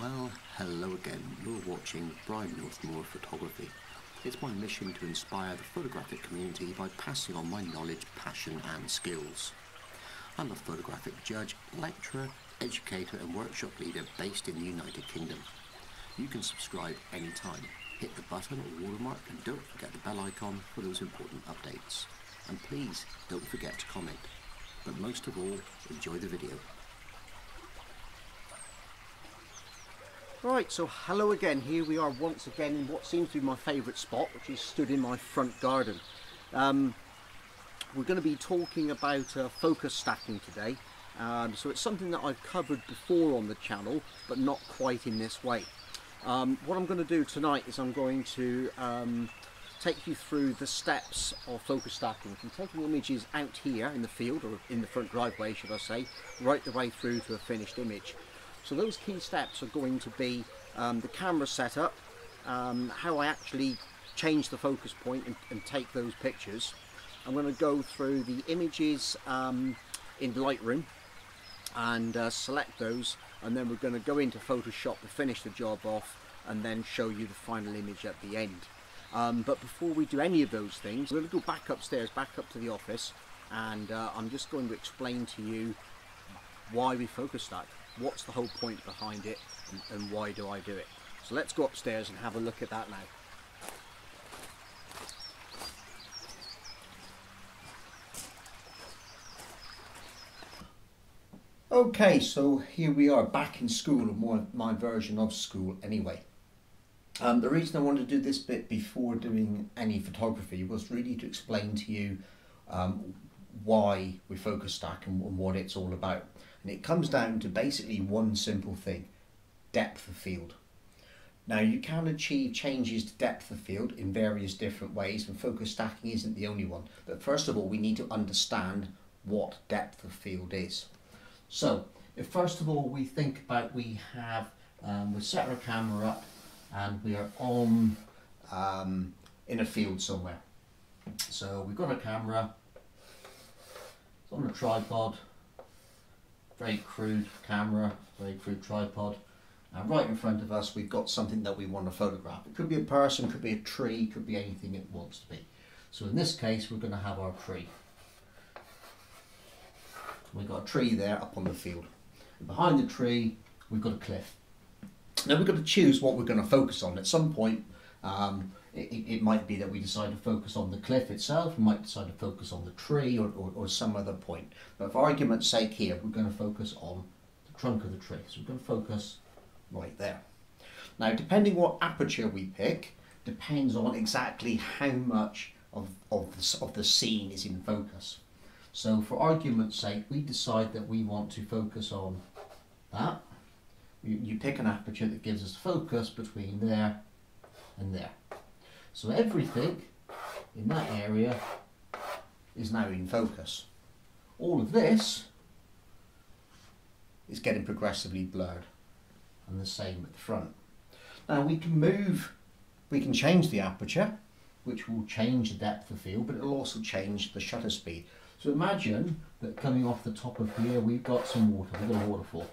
Well, hello again. You're watching Brian Northmore Photography. It's my mission to inspire the photographic community by passing on my knowledge, passion and skills. I'm a photographic judge, lecturer, educator and workshop leader based in the United Kingdom. You can subscribe anytime. Hit the button or watermark and don't forget the bell icon for those important updates. And please don't forget to comment. But most of all, enjoy the video. Right, so hello again. Here we are once again in what seems to be my favourite spot, which is stood in my front garden. We're going to be talking about focus stacking today. So it's something that I've covered before on the channel, but not quite in this way. What I'm going to do tonight is I'm going to take you through the steps of focus stacking, from taking images out here in the field, or in the front driveway should I say, right the way through to a finished image. So those key steps are going to be the camera setup, how I actually change the focus point and take those pictures. I'm going to go through the images in Lightroom and select those, and then we're going to go into Photoshop to finish the job off and then show you the final image at the end. But before we do any of those things, we're going to go back upstairs, back up to the office, and I'm just going to explain to you why we focus stack. What's the whole point behind it, and why do I do it? So let's go upstairs and have a look at that now. Okay, so here we are back in school, or my version of school anyway. The reason I wanted to do this bit before doing any photography was really to explain to you why we focus stack and what it's all about. And it comes down to basically one simple thing: depth of field. Now, you can achieve changes to depth of field in various different ways, and focus stacking isn't the only one. But first of all, we need to understand what depth of field is. So if first of all we think about, we set our camera up and we are on in a field somewhere. So we've got a camera, it's on a tripod. Very crude camera, very crude tripod, and right in front of us we've got something that we want to photograph. It could be a person, could be a tree, could be anything it wants to be. So in this case we're going to have our tree. We've got a tree there up on the field, and behind the tree we've got a cliff. Now we've got to choose what we're going to focus on. At some point it might be that we decide to focus on the cliff itself, we might decide to focus on the tree or some other point. But for argument's sake here, we're going to focus on the trunk of the tree. So we're going to focus right there. Now, depending what aperture we pick, depends on exactly how much of the scene is in focus. So for argument's sake, we decide that we want to focus on that. You pick an aperture that gives us focus between there and there. So everything in that area is now in focus. All of this is getting progressively blurred, and the same at the front. Now we can change the aperture, which will change the depth of field, but it'll also change the shutter speed. So imagine that coming off the top of here we've got some water, we've got a waterfall.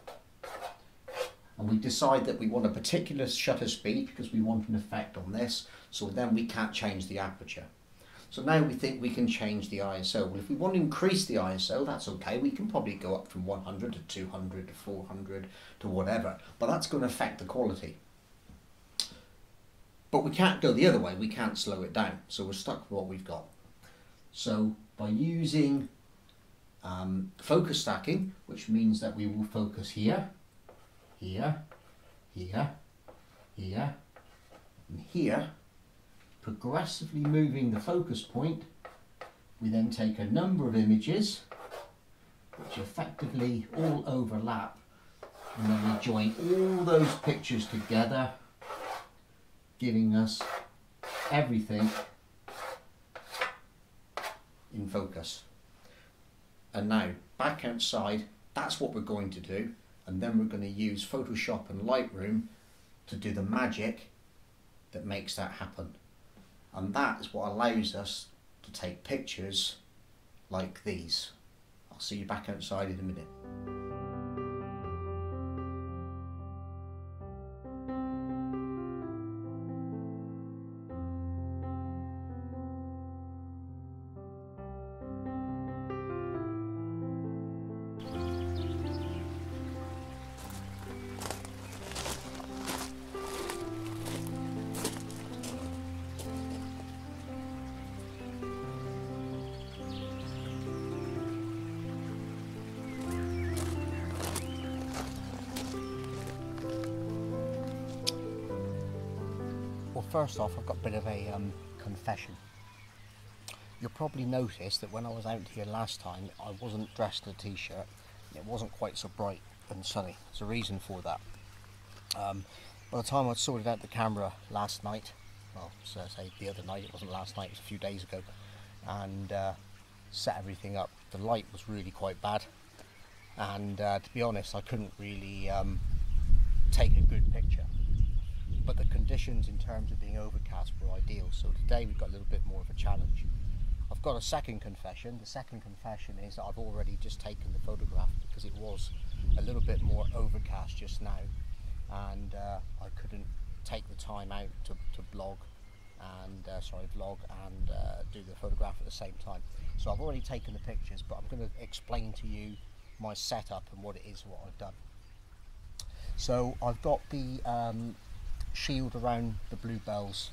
And we decide that we want a particular shutter speed because we want an effect on this, so then we can't change the aperture. So now we think we can change the ISO. Well, if we want to increase the ISO, that's okay. We can probably go up from 100 to 200 to 400 to whatever, but that's going to affect the quality. But we can't go the other way. We can't slow it down, so we're stuck with what we've got. So by using focus stacking, which means that we will focus here, here, here, here, and here, progressively moving the focus point, we then take a number of images, which effectively all overlap, and then we join all those pictures together, giving us everything in focus. And now, back outside, that's what we're going to do. And then we're going to use Photoshop and Lightroom to do the magic that makes that happen. And that is what allows us to take pictures like these. I'll see you back outside in a minute. Well, first off, I've got a bit of a confession. You'll probably notice that when I was out here last time, I wasn't dressed in a t-shirt. It wasn't quite so bright and sunny. There's a reason for that. By the time I'd sorted out the camera last night, well, so I say the other night, it wasn't last night, it was a few days ago, and set everything up, the light was really quite bad, and to be honest, I couldn't really take a good picture. But the conditions in terms of being overcast were ideal, so today we've got a little bit more of a challenge. I've got a second confession. The second confession is that I've already just taken the photograph because it was a little bit more overcast just now, and I couldn't take the time out to blog and vlog and do the photograph at the same time. So I've already taken the pictures, but I'm going to explain to you my setup and what it is, what I've done. So I've got the shield around the bluebells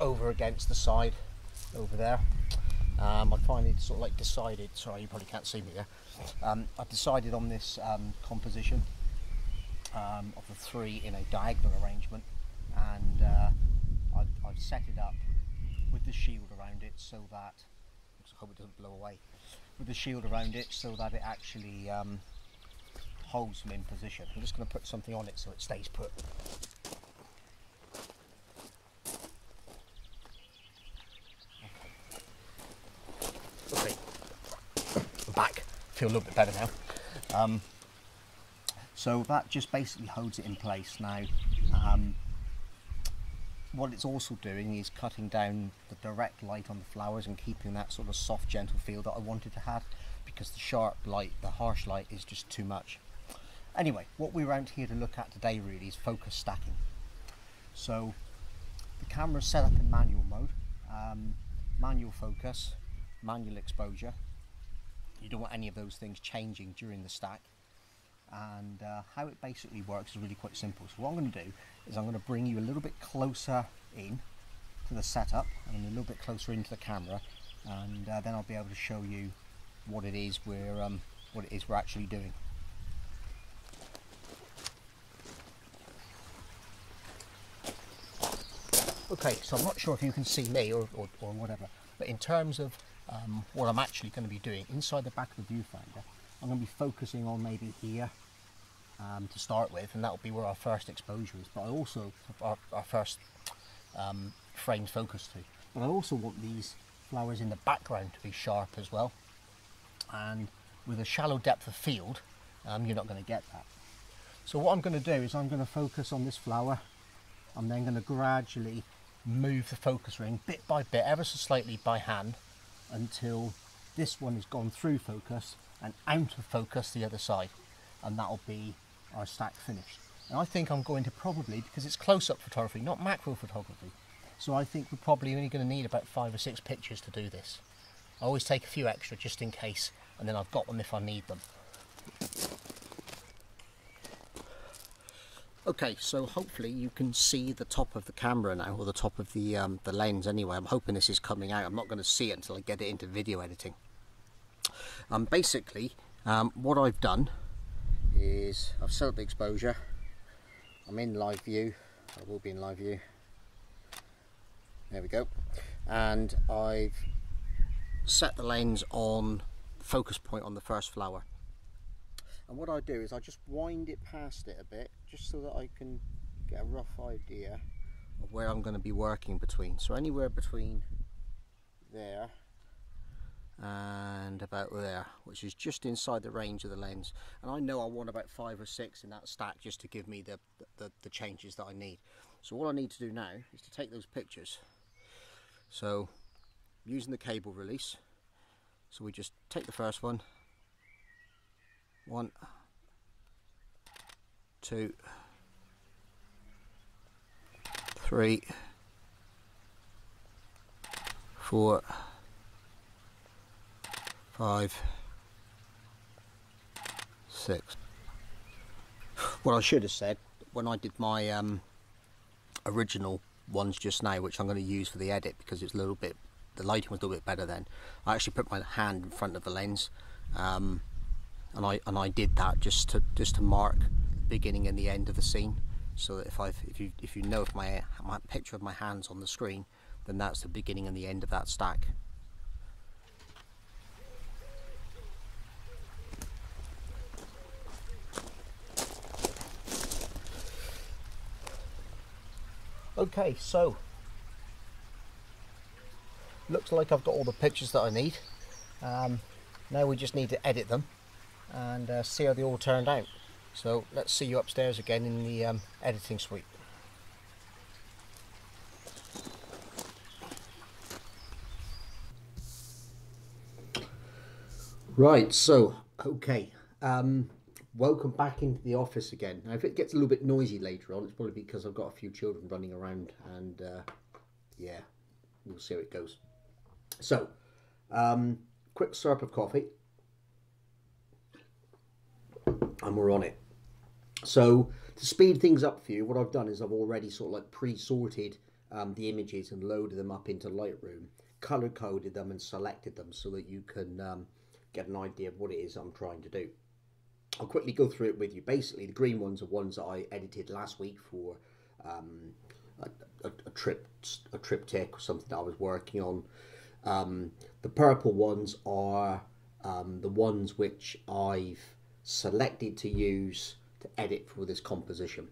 over against the side over there. I finally sort of like decided, sorry, you probably can't see me there. I've decided on this composition of the three in a diagonal arrangement, and I've set it up with the shield around it so that, I hope it doesn't blow away, with the shield around it so that it actually holds me in position. I'm just going to put something on it so it stays put. Okay, I'm back. I feel a little bit better now. So that just basically holds it in place now. What it's also doing is cutting down the direct light on the flowers and keeping that sort of soft, gentle feel that I wanted to have, because the sharp light, the harsh light, is just too much. Anyway, what we're around here to look at today really is focus stacking. So the camera's set up in manual mode, manual focus, manual exposure. You don't want any of those things changing during the stack. And how it basically works is really quite simple. So what I'm going to do is I'm going to bring you a little bit closer in to the setup and a little bit closer into the camera, and then I'll be able to show you what it is we're actually doing. Okay, so I'm not sure if you can see me or whatever, but in terms of what I'm actually going to be doing inside the back of the viewfinder, I'm going to be focusing on maybe here to start with, and that will be where our first exposure is, but I also our first frame focus to. But I also want these flowers in the background to be sharp as well, and with a shallow depth of field you're not going to get that. So what I'm going to do is I'm going to focus on this flower. I'm then going to gradually move the focus ring bit by bit, ever so slightly by hand, until this one has gone through focus and out of focus the other side, and that'll be our stack finished. And I think I'm going to probably, because it's close-up photography, not macro photography, so I think we're probably only going to need about 5 or 6 pictures to do this. I always take a few extra just in case, and then I've got them if I need them. Okay, so hopefully you can see the top of the camera now, or the top of the lens anyway. I'm hoping this is coming out. I'm not going to see it until I get it into video editing. Basically, what I've done is I've set up the exposure. I'm in live view. I will be in live view. There we go. And I've set the lens on focus point on the first flower. And what I do is I just wind it past it a bit, just so that I can get a rough idea of where I'm going to be working between. So anywhere between there and about there, which is just inside the range of the lens, and I know I want about 5 or 6 in that stack just to give me the changes that I need. So what I need to do now is to take those pictures. So using the cable release, so we just take the first one, 1, 2, 3, 4, 5, 6. What I should have said when I did my original ones just now, which I'm going to use for the edit because it's a little bit, the lighting was a little bit better then. I actually put my hand in front of the lens, and I did that just to mark the beginning and the end of the scene. so that if you know if my picture of my hand's on the screen, then that's the beginning and the end of that stack. Okay, so looks like I've got all the pictures that I need. Now we just need to edit them and see how they all turned out. So let's see you upstairs again in the editing suite. Right, so okay, welcome back into the office again. Now if it gets a little bit noisy later on, it's probably because I've got a few children running around, and yeah, we'll see how it goes. So quick slurp of coffee and we're on it. So to speed things up for you, what I've done is I've already sort of like pre-sorted the images and loaded them up into Lightroom, color coded them and selected them so that you can get an idea of what it is I'm trying to do. I'll quickly go through it with you. Basically the green ones are ones that I edited last week for a triptych or something that I was working on. The purple ones are the ones which I've selected to use to edit for this composition.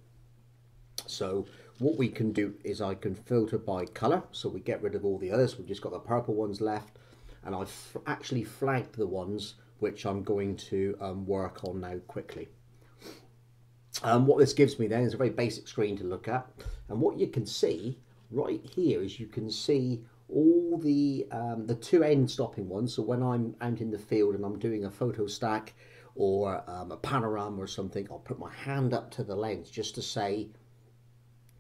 So what we can do is I can filter by color, so we get rid of all the others. We've just got the purple ones left, and I've actually flagged the ones which I'm going to work on now quickly. What this gives me then is a very basic screen to look at, and what you can see right here is you can see all the two end stopping ones. So when I'm out in the field and I'm doing a photo stack or a panorama or something, I'll put my hand up to the lens just to say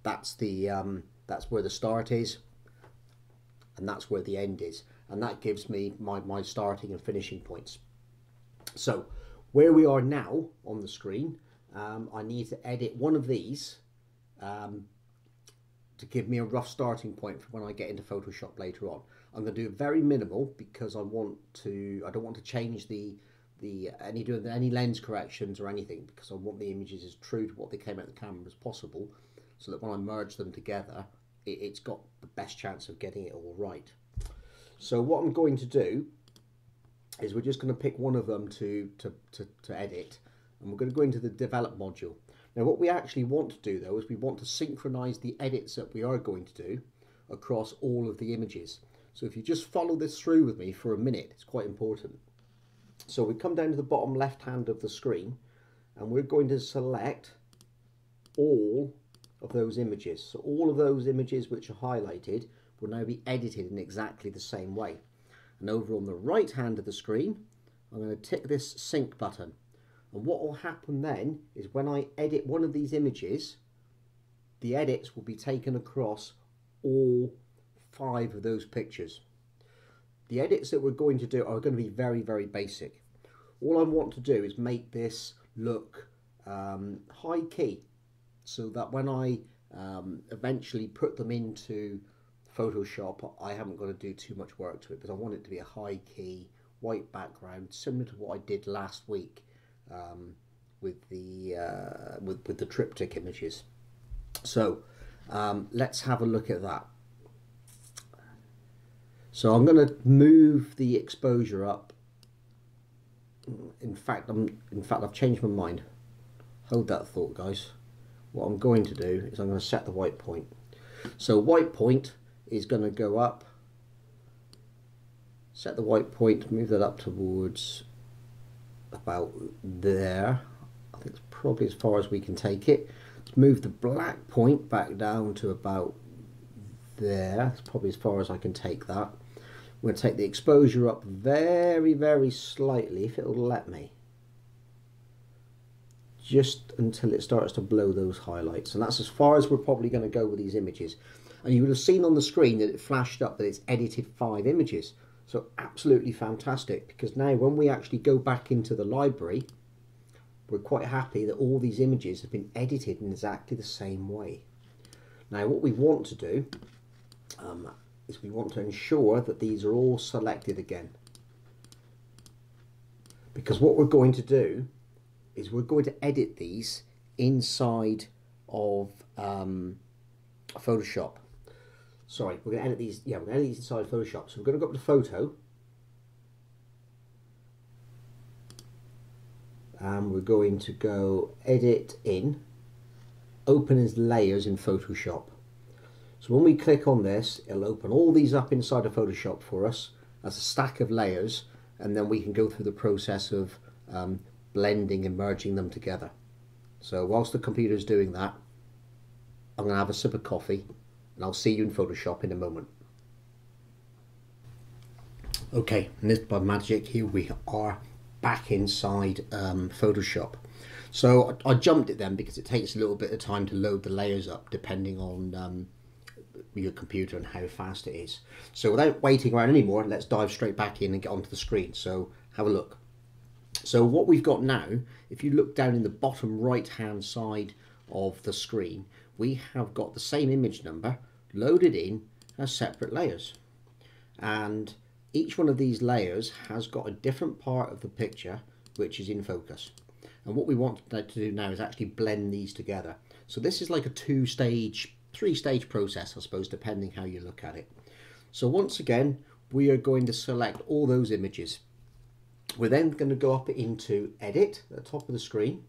that's the that's where the start is and that's where the end is, and that gives me my starting and finishing points. So where we are now on the screen, I need to edit one of these to give me a rough starting point for when I get into Photoshop later on. I'm going to do very minimal because I don't want to change any lens corrections or anything, because I want the images as true to what they came out of the camera as possible, so that when I merge them together, it's got the best chance of getting it all right. So what I'm going to do is we're just going to pick one of them to edit, and we're going to go into the develop module. Now what we actually want to do though is we want to synchronize the edits that we are going to do across all of the images. So if you just follow this through with me for a minute, it's quite important. So we come down to the bottom left hand of the screen and we're going to select all of those images. So all of those images which are highlighted will now be edited in exactly the same way. And over on the right hand of the screen, I'm going to tick this sync button. And what will happen then is when I edit one of these images, the edits will be taken across all 5 of those pictures. The edits that we're going to do are going to be very, very basic. All I want to do is make this look high key, so that when I eventually put them into Photoshop, I haven't got to do too much work to it, because I want it to be a high key, white background, similar to what I did last week. With the triptych images. So let's have a look at that. So I'm going to move the exposure up. In fact I've changed my mind. Hold that thought, guys. What I'm going to do is I'm going to set the white point. So white point is going to go up. Set the white point, move that up towards about there. I think it's probably as far as we can take it. Let's move the black point back down to about there. It's probably as far as I can take that. I'm going to take the exposure up very, very slightly, if it'll let me, just until it starts to blow those highlights, and that's as far as we're probably going to go with these images. And you would have seen on the screen that it flashed up that it's edited 5 images. So absolutely fantastic, because now when we actually go back into the library, we're quite happy that all these images have been edited in exactly the same way. Now what we want to do is we want to ensure that these are all selected again, because what we're going to do is we're going to edit these inside of Photoshop. Sorry, we're going to edit these. Yeah, we're going to edit these inside Photoshop. So we're going to go up to Photo. And we're going to go Edit In, Open as Layers in Photoshop. So when we click on this, it'll open all these up inside of Photoshop for us as a stack of layers, and then we can go through the process of blending and merging them together. So whilst the computer is doing that, I'm going to have a sip of coffee, and I'll see you in Photoshop in a moment. Okay, and this by magic, here we are back inside Photoshop. So I jumped it then because it takes a little bit of time to load the layers up depending on your computer and how fast it is. So without waiting around anymore, let's dive straight back in and get onto the screen. So have a look. So what we've got now, if you look down in the bottom right hand side of the screen, we have got the same image number loaded in as separate layers. And each one of these layers has got a different part of the picture which is in focus. And what we want to do now is actually blend these together. So this is like a two-stage, three-stage process, I suppose, depending how you look at it. So once again, we are going to select all those images. We're then going to go up into Edit at the top of the screen,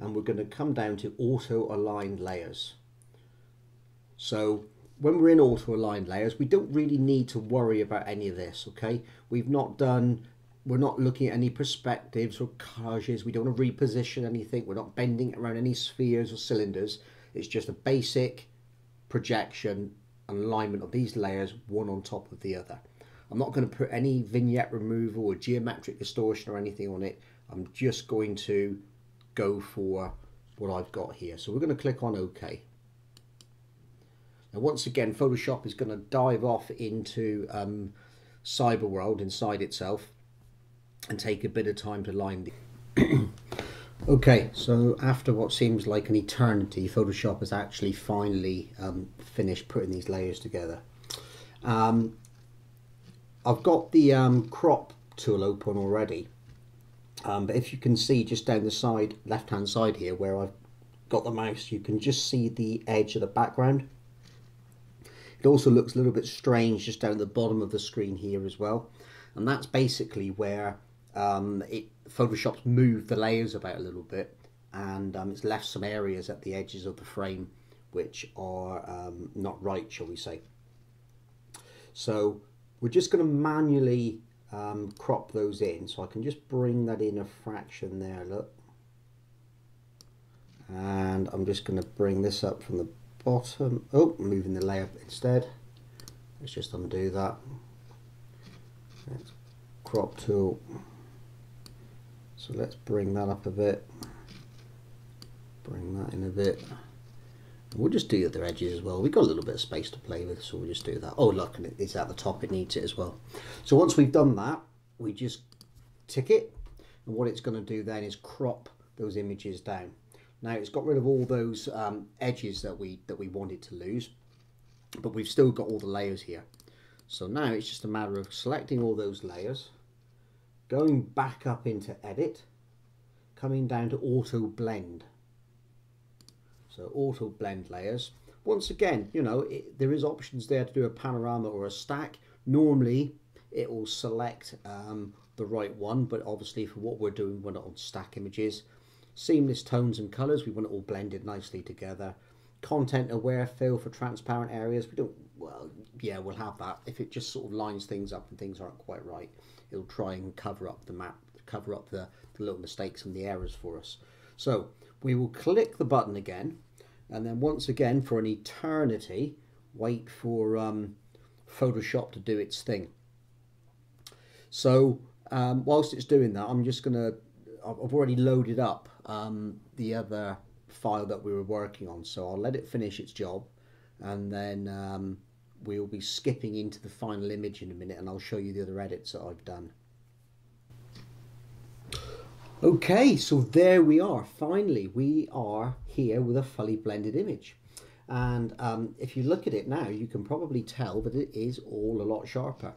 and we're going to come down to Auto Aligned Layers. So when we're in auto-aligned layers, we don't really need to worry about any of this, okay? We're not looking at any perspectives or collages. We don't want to reposition anything. We're not bending around any spheres or cylinders. It's just a basic projection and alignment of these layers, one on top of the other. I'm not going to put any vignette removal or geometric distortion or anything on it. I'm just going to go for what I've got here. So we're going to click on OK. Now, once again, Photoshop is going to dive off into cyber world inside itself and take a bit of time to line the Okay, so after what seems like an eternity, Photoshop has actually finally finished putting these layers together. I've got the crop tool open already, but if you can see just down the side, left hand side here where I've got the mouse, you can just see the edge of the background. It also looks a little bit strange just down at the bottom of the screen here as well. And that's basically where Photoshop's moved the layers about a little bit, and it's left some areas at the edges of the frame which are not right, shall we say. So we're just going to manually crop those in. So I can just bring that in a fraction there, look. And I'm just going to bring this up from the bottom. Oh, moving the layer instead. Let's just undo that. Let's crop tool. So let's bring that up a bit. Bring that in a bit. We'll just do the other edges as well. We've got a little bit of space to play with, so we'll just do that. Oh, look, and it's at the top. It needs it as well. So once we've done that, we just tick it. And what it's going to do then is crop those images down. Now it's got rid of all those edges that we wanted to lose, but we've still got all the layers here. So now it's just a matter of selecting all those layers, going back up into Edit, coming down to Auto Blend. So Auto Blend Layers. Once again, you know, there is options there to do a panorama or a stack. Normally it will select the right one, but obviously for what we're doing, we're not on stack images. Seamless tones and colors, we want it all blended nicely together. Content aware fill for transparent areas, we don't, well, yeah, we'll have that. If it just sort of lines things up and things aren't quite right, it'll try and cover up the map, cover up the little mistakes and the errors for us. So we will click the button again, and then once again for an eternity wait for Photoshop to do its thing. So whilst it's doing that, I'm just gonna, I've already loaded up the other file that we were working on, so I'll let it finish its job, and then we'll be skipping into the final image in a minute, and I'll show you the other edits that I've done. Okay, so there we are. Finally, we are here with a fully blended image, and if you look at it now, you can probably tell that it is all a lot sharper.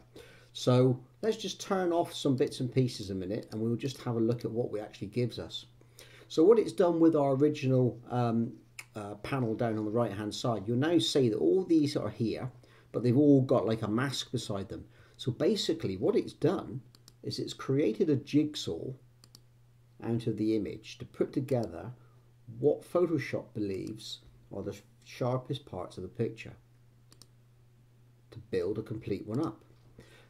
So let's just turn off some bits and pieces a minute, and we'll just have a look at what it actually gives us. So what it's done with our original panel down on the right hand side, you'll now see that all these are here, but they've all got like a mask beside them. So basically what it's done is it's created a jigsaw out of the image to put together what Photoshop believes are the sharpest parts of the picture to build a complete one up.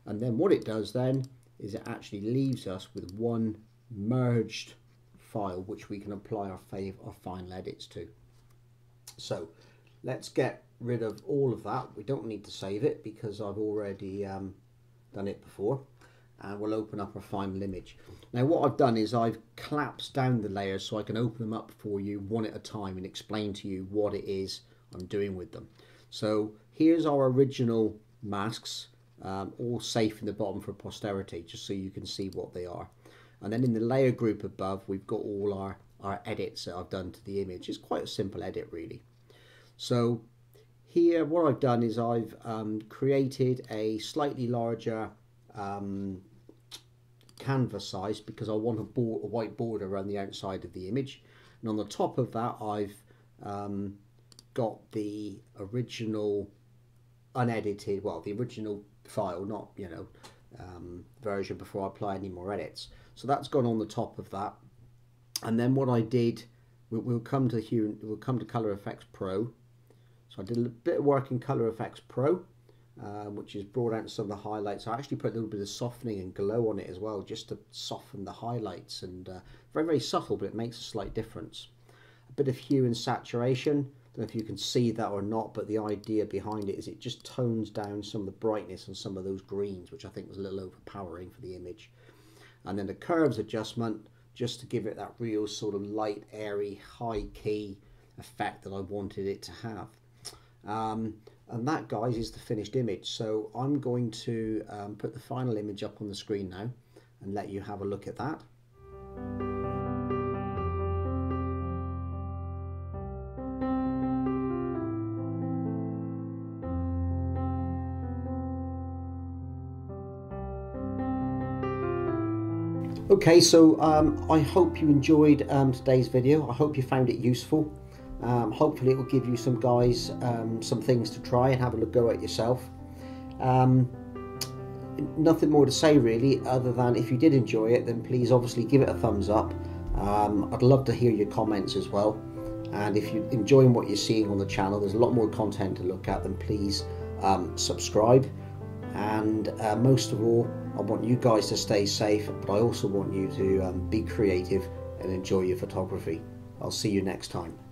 And then what it does then is it actually leaves us with one merged file which we can apply our final edits to. So let's get rid of all of that. We don't need to save it because I've already done it before, and we'll open up our final image. Now what I've done is I've collapsed down the layers so I can open them up for you one at a time and explain to you what it is I'm doing with them. So here's our original masks, all safe in the bottom for posterity, just so you can see what they are. And then in the layer group above, we've got all our edits that I've done to the image. It's quite a simple edit really. So here what I've done is I've created a slightly larger canvas size because I want a white border around the outside of the image, and on the top of that I've got the original unedited, well, the original file, not, you know, version before I apply any more edits. So that's gone on the top of that. And then what I did, we'll come to hue, we'll come to Color Effects Pro. So I did a bit of work in Color Effects Pro, which has brought out some of the highlights. I actually put a little bit of softening and glow on it as well, just to soften the highlights, and very, very subtle, but it makes a slight difference. A bit of hue and saturation. I don't know if you can see that or not, but the idea behind it is it just tones down some of the brightness on some of those greens, which I think was a little overpowering for the image. And then the curves adjustment, just to give it that real sort of light, airy, high key effect that I wanted it to have. And that, guys, is the finished image. So I'm going to put the final image up on the screen now and let you have a look at that. Okay, so I hope you enjoyed today's video. I hope you found it useful. Hopefully it will give you some guys some things to try and have a go at yourself. Nothing more to say really, other than if you did enjoy it, then please obviously give it a thumbs up. I'd love to hear your comments as well. And if you're enjoying what you're seeing on the channel, there's a lot more content to look at, then please subscribe. And most of all, I want you guys to stay safe, but I also want you to be creative and enjoy your photography. I'll see you next time.